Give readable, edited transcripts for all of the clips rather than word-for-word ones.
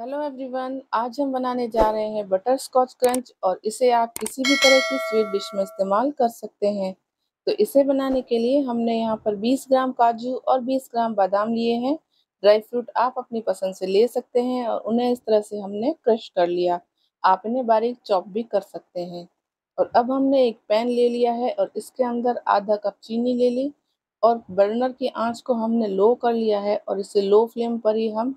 Hello everyone, आज हम बनाने जा रहे हैं बटरस्कॉच क्रंच और इसे आप किसी भी तरह की स्वीट डिश में इस्तेमाल कर सकते हैं। तो इसे बनाने के लिए हमने यहाँ पर 20 ग्राम काजू और 20 ग्राम बादाम लिए हैं। ड्राई फ्रूट आप अपनी पसंद से ले सकते हैं और उन्हें इस तरह से हमने क्रश कर लिया। आप इन्हें बारीक चॉप भी कर सकते हैं। और अब हमने एक पैन ले लिया है और इसके अंदर आधा कप चीनी ले ली और बर्नर की आँच को हमने लो कर लिया है और इसे लो फ्लेम पर ही हम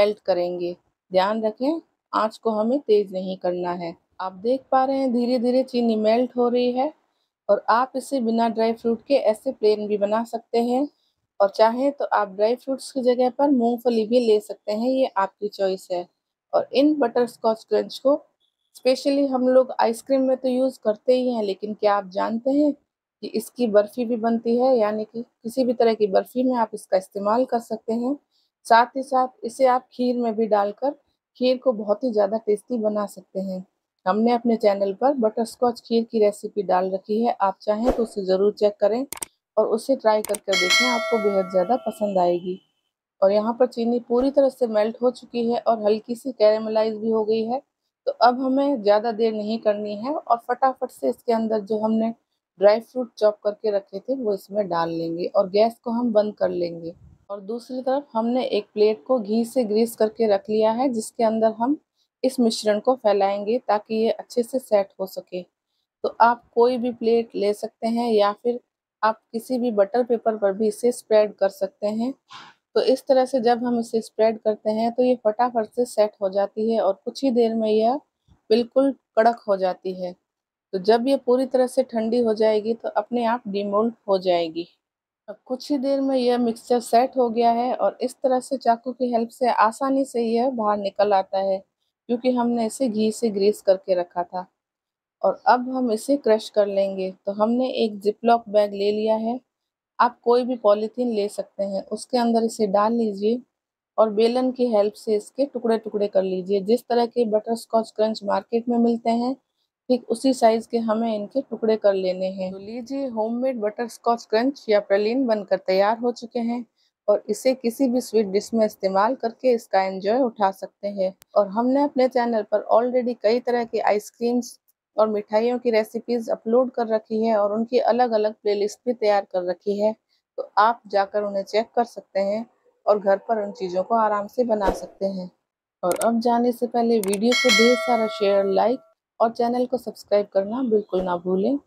मेल्ट करेंगे। ध्यान रखें, आंच को हमें तेज़ नहीं करना है। आप देख पा रहे हैं धीरे धीरे चीनी मेल्ट हो रही है। और आप इसे बिना ड्राई फ्रूट के ऐसे प्लेन भी बना सकते हैं और चाहें तो आप ड्राई फ्रूट्स की जगह पर मूंगफली भी ले सकते हैं, ये आपकी चॉइस है। और इन बटरस्कॉच क्रंच को स्पेशली हम लोग आइसक्रीम में तो यूज़ करते ही हैं, लेकिन क्या आप जानते हैं कि इसकी बर्फ़ी भी बनती है, यानी कि किसी भी तरह की बर्फ़ी में आप इसका इस्तेमाल कर सकते हैं। साथ ही साथ इसे आप खीर में भी डालकर खीर को बहुत ही ज़्यादा टेस्टी बना सकते हैं। हमने अपने चैनल पर बटरस्कॉच खीर की रेसिपी डाल रखी है, आप चाहें तो उसे ज़रूर चेक करें और उसे ट्राई करके देखें, आपको बेहद ज़्यादा पसंद आएगी। और यहाँ पर चीनी पूरी तरह से मेल्ट हो चुकी है और हल्की सी कैरेमलाइज भी हो गई है। तो अब हमें ज़्यादा देर नहीं करनी है और फटाफट से इसके अंदर जो हमने ड्राई फ्रूट चॉप करके रखे थे वो इसमें डाल लेंगे और गैस को हम बंद कर लेंगे। और दूसरी तरफ हमने एक प्लेट को घी से ग्रीस करके रख लिया है, जिसके अंदर हम इस मिश्रण को फैलाएंगे ताकि ये अच्छे से सेट हो सके। तो आप कोई भी प्लेट ले सकते हैं या फिर आप किसी भी बटर पेपर पर भी इसे स्प्रेड कर सकते हैं। तो इस तरह से जब हम इसे स्प्रेड करते हैं तो ये फटाफट से सेट हो जाती है और कुछ ही देर में यह बिल्कुल कड़क हो जाती है। तो जब ये पूरी तरह से ठंडी हो जाएगी तो अपने आप डीमोल्ड हो जाएगी। अब कुछ ही देर में यह मिक्सचर सेट हो गया है और इस तरह से चाकू की हेल्प से आसानी से यह बाहर निकल आता है, क्योंकि हमने इसे घी से ग्रीस करके रखा था। और अब हम इसे क्रश कर लेंगे। तो हमने एक जिपलॉक बैग ले लिया है, आप कोई भी पॉलीथीन ले सकते हैं, उसके अंदर इसे डाल लीजिए और बेलन की हेल्प से इसके टुकड़े टुकड़े कर लीजिए। जिस तरह के बटरस्कॉच क्रंच मार्केट में मिलते हैं ठीक उसी साइज़ के हमें इनके टुकड़े कर लेने हैं। तो लीजिए, होममेड बटरस्कॉच क्रंच या प्रलीन बनकर तैयार हो चुके हैं और इसे किसी भी स्वीट डिश में इस्तेमाल करके इसका एंजॉय उठा सकते हैं। और हमने अपने चैनल पर ऑलरेडी कई तरह की आइसक्रीम्स और मिठाइयों की रेसिपीज़ अपलोड कर रखी है और उनकी अलग अलग प्लेलिस्ट भी तैयार कर रखी है, तो आप जाकर उन्हें चेक कर सकते हैं और घर पर उन चीज़ों को आराम से बना सकते हैं। और अब जाने से पहले वीडियो को ढेर सारा शेयर, लाइक और चैनल को सब्सक्राइब करना बिल्कुल ना भूलें।